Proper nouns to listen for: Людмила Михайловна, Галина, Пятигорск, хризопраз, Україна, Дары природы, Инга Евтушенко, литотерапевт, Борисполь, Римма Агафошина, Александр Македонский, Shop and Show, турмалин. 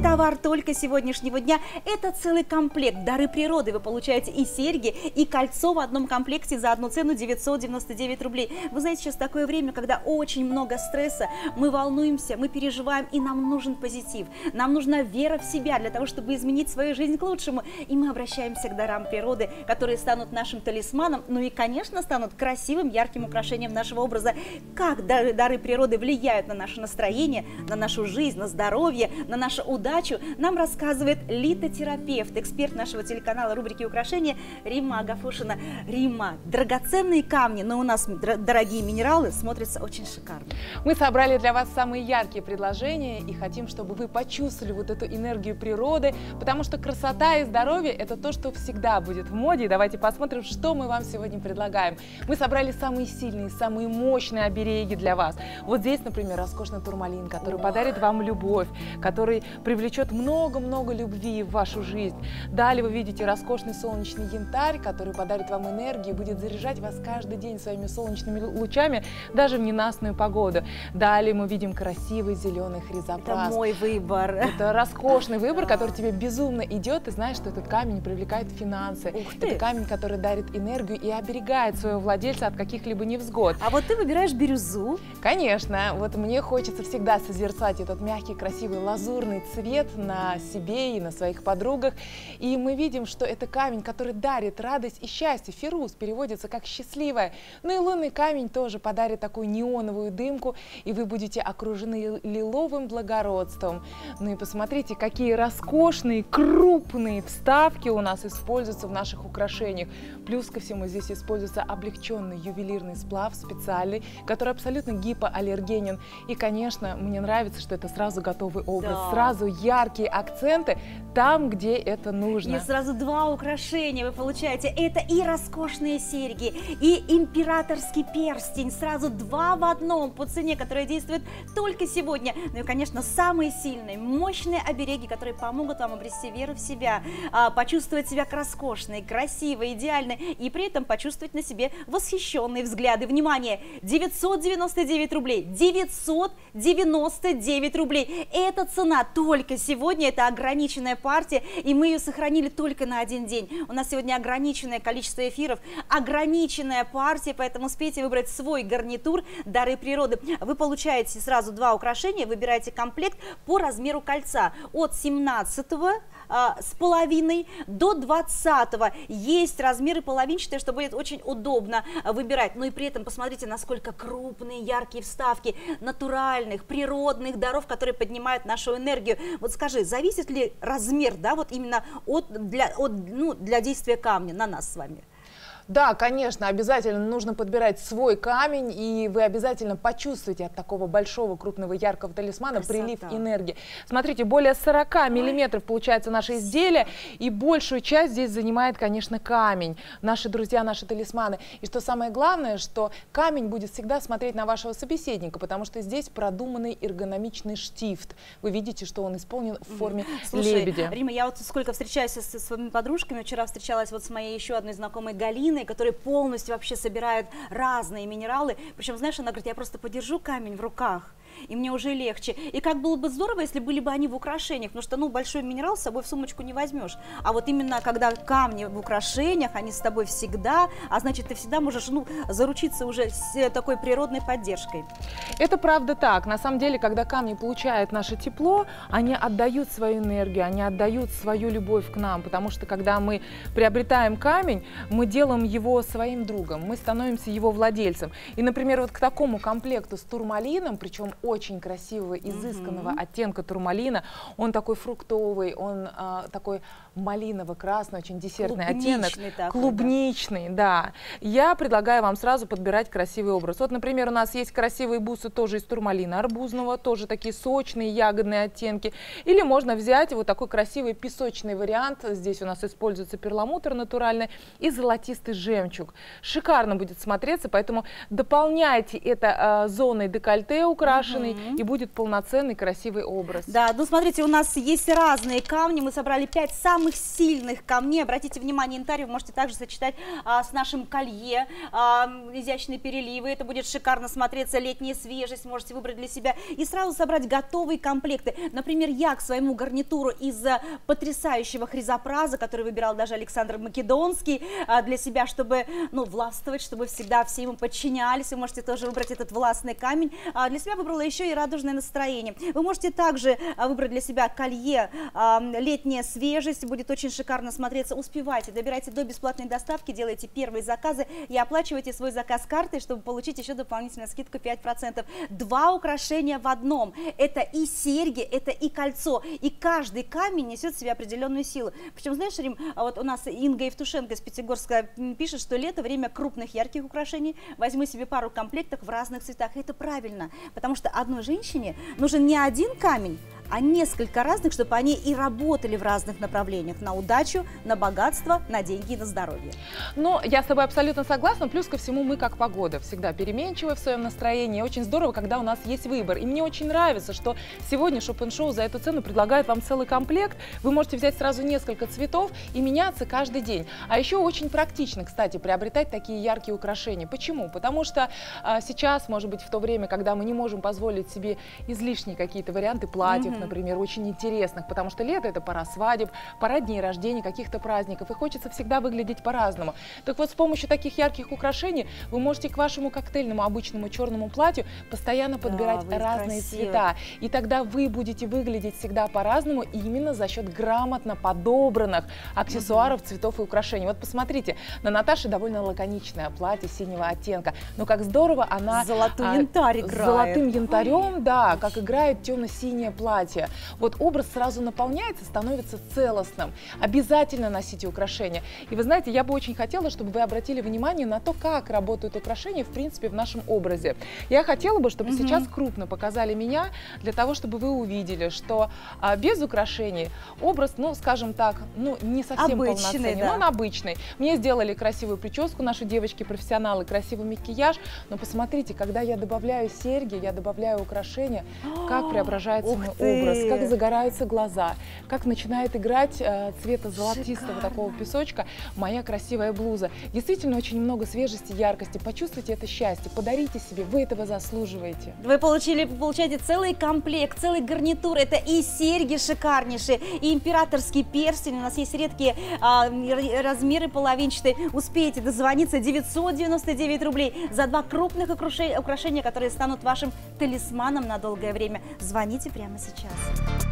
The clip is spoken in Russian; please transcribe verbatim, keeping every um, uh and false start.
главный товар только сегодняшнего дня – это целый комплект «Дары природы». Вы получаете и серьги, и кольцо в одном комплекте за одну цену девятьсот девяносто девять рублей. Вы знаете, сейчас такое время, когда очень много стресса, мы волнуемся, мы переживаем, и нам нужен позитив. Нам нужна вера в себя для того, чтобы изменить свою жизнь к лучшему. И мы обращаемся к дарам природы, которые станут нашим талисманом, ну и, конечно, станут красивым, ярким украшением нашего образа. Как дары, дары природы влияют на наше настроение, на нашу жизнь, на здоровье, на нашу удачу, нам рассказывает литотерапевт, эксперт нашего телеканала рубрики «Украшения» Римма Агафошина. Римма, драгоценные камни, но у нас дорогие минералы, смотрятся очень шикарно. Мы собрали для вас самые яркие предложения и хотим, чтобы вы почувствовали вот эту энергию природы, потому что красота и здоровье – это то, что всегда будет в моде. И давайте посмотрим, что мы вам сегодня предлагаем. Мы собрали самые сильные, самые мощные обереги для вас. Вот здесь, например, роскошный турмалин, который Ох. подарит вам любовь, который привлечет много-много любви в вашу жизнь. Далее вы видите роскошный солнечный янтарь, который подарит вам энергию и будет заряжать вас каждый день своими солнечными лучами, даже в ненастную погоду. Далее мы видим красивый зеленый хризопас. Это мой выбор. Это роскошный выбор, который тебе безумно идет. Ты знаешь, что этот камень привлекает финансы. Ух ты. Это камень, который дарит энергию и оберегает своего владельца от каких-либо невзгод. А вот ты выбираешь бирюзу. Конечно. Вот мне хочется всегда созерцать этот мягкий, красивый лазурный цвет на себе и на своих подругах. И мы видим, что это камень, который дарит радость и счастье. Фирус переводится как «счастливая». Ну и лунный камень тоже подарит такую неоновую дымку, и вы будете окружены лиловым благородством. Ну и посмотрите, какие роскошные, крупные вставки у нас используются в наших украшениях. Плюс ко всему здесь используется облегченный ювелирный сплав специальный, который абсолютно гипоаллергенен. И, конечно, мне нравится, что это сразу готовый образ, да. Сразу яркие акценты там, где это нужно. И сразу два украшения вы получаете. Это и роскошные серьги, и императорский перстень. Сразу два в одном по цене, которая действует только сегодня. Ну и, конечно, самые сильные, мощные обереги, которые помогут вам обрести веру в себя, почувствовать себя роскошной, красивой, идеальной, и при этом почувствовать на себе восхищенные взгляды. Внимание! девятьсот девяносто девять рублей! девятьсот девяносто девять рублей! Это цена только сегодня, это ограниченная партия, и мы ее сохранили только на один день. У нас сегодня ограниченное количество эфиров, ограниченная партия, поэтому успейте выбрать свой гарнитур «Дары природы». Вы получаете сразу два украшения, выбираете комплект по размеру кольца от семнадцать с половиной до двадцать. Есть размеры половинчатые, что будет очень удобно выбирать. Но и при этом посмотрите, насколько крупные, яркие вставки натуральных, природных даров, которые поднимают нашу энергию. Вот скажи, зависит ли размер, да, вот именно от, для, от, ну, для действия камня на нас с вами? Да, конечно, обязательно нужно подбирать свой камень, и вы обязательно почувствуете от такого большого, красивого, яркого талисмана Красота. прилив энергии. Смотрите, более сорока миллиметров получается наше изделие, и большую часть здесь занимает, конечно, камень. Наши друзья, наши талисманы. И что самое главное, что камень будет всегда смотреть на вашего собеседника, потому что здесь продуманный эргономичный штифт. Вы видите, что он исполнен в форме Слушай, лебедя. Римма, я вот сколько встречаюсь со своими подружками, вчера встречалась вот с моей еще одной знакомой Галиной, которые полностью вообще собирают разные минералы. Причем, знаешь, она говорит, я просто подержу камень в руках, и мне уже легче. И как было бы здорово, если были бы они в украшениях, потому что, ну, большой минерал с собой в сумочку не возьмешь. А вот именно, когда камни в украшениях, они с тобой всегда, а значит, ты всегда можешь, ну, заручиться уже с такой природной поддержкой. Это правда так. На самом деле, когда камни получают наше тепло, они отдают свою энергию, они отдают свою любовь к нам, потому что, когда мы приобретаем камень, мы делаем его своим другом, мы становимся его владельцем. И, например, вот к такому комплекту с турмалином, причем очень красивого, изысканного Mm-hmm. оттенка турмалина. Он такой фруктовый, он а, такой малиново-красный, очень десертный клубничный оттенок. Такой, клубничный, да. да. Я предлагаю вам сразу подбирать красивый образ. Вот, например, у нас есть красивые бусы тоже из турмалина арбузного, тоже такие сочные ягодные оттенки. Или можно взять вот такой красивый песочный вариант. Здесь у нас используется перламутр натуральный и золотистый жемчуг. Шикарно будет смотреться, поэтому дополняйте это а, зоной декольте украшенной, украшенный, угу. и будет полноценный красивый образ. Да, ну смотрите, у нас есть разные камни, мы собрали пять самых сильных камней. Обратите внимание, янтарь вы можете также сочетать а, с нашим колье, а, изящные переливы, это будет шикарно смотреться, летняя свежесть, можете выбрать для себя и сразу собрать готовые комплекты. Например, я к своему гарнитуру из потрясающего хризопраза, который выбирал даже Александр Македонский а, для себя, чтобы, ну, властвовать, чтобы всегда все ему подчинялись, вы можете тоже выбрать этот властный камень. А, для себя выбрала еще и радужное настроение. Вы можете также а, выбрать для себя колье, а, летняя свежесть, будет очень шикарно смотреться. Успевайте, добирайте до бесплатной доставки, делайте первые заказы и оплачивайте свой заказ картой, чтобы получить еще дополнительную скидку пять процентов. Два украшения в одном. Это и серьги, это и кольцо. И каждый камень несет в себе определенную силу. Причем, знаешь, Рим, вот у нас Инга Евтушенко из Пятигорска пишет, что лето — время крупных ярких украшений. Возьми себе пару комплектов в разных цветах. И это правильно, потому что одной женщине нужен не один камень, а несколько разных, чтобы они и работали в разных направлениях. На удачу, на богатство, на деньги и на здоровье. Ну, я с тобой абсолютно согласна. Плюс ко всему, мы, как погода, всегда переменчивы в своем настроении. Очень здорово, когда у нас есть выбор. И мне очень нравится, что сегодня Shop and Show за эту цену предлагает вам целый комплект. Вы можете взять сразу несколько цветов и меняться каждый день. А еще очень практично, кстати, приобретать такие яркие украшения. Почему? Потому что а, сейчас, может быть, в то время, когда мы не можем позволить себе излишние какие-то варианты платьев, например, очень интересных, потому что лето — это пора свадеб, пора дней рождения, каких-то праздников, и хочется всегда выглядеть по-разному. Так вот, с помощью таких ярких украшений вы можете к вашему коктейльному обычному черному платью постоянно подбирать да, разные красивы. цвета, и тогда вы будете выглядеть всегда по-разному именно за счет грамотно подобранных аксессуаров, цветов и украшений. Вот посмотрите, на Наташе довольно лаконичное платье синего оттенка, но как здорово она золотой а, янтарь играет. золотым янтарем, Ой. да, как играет темно-синее платье. Вот образ сразу наполняется, становится целостным. Обязательно носите украшения. И вы знаете, я бы очень хотела, чтобы вы обратили внимание на то, как работают украшения, в принципе, в нашем образе. Я хотела бы, чтобы [S2] Угу. [S1] Сейчас крупно показали меня, для того, чтобы вы увидели, что а, без украшений образ, ну, скажем так, ну, не совсем обычный, полноценный, да. но он обычный. Мне сделали красивую прическу, наши девочки-профессионалы, красивый макияж. Но посмотрите, когда я добавляю серьги, я добавляю украшения, как преображается мой образ. Образ, как загораются глаза, как начинает играть э, цвета золотистого Шикарно. такого песочка моя красивая блуза. Действительно, очень много свежести, яркости. Почувствуйте это счастье, подарите себе, вы этого заслуживаете. Вы получили, получаете целый комплект, целый гарнитур. Это и серьги шикарнейшие, и императорский перстень. У нас есть редкие э, размеры половинчатые. Успеете дозвониться. Девятьсот девяносто девять рублей за два крупных украшения, которые станут вашим талисманом на долгое время. Звоните прямо сейчас. We'll be right back.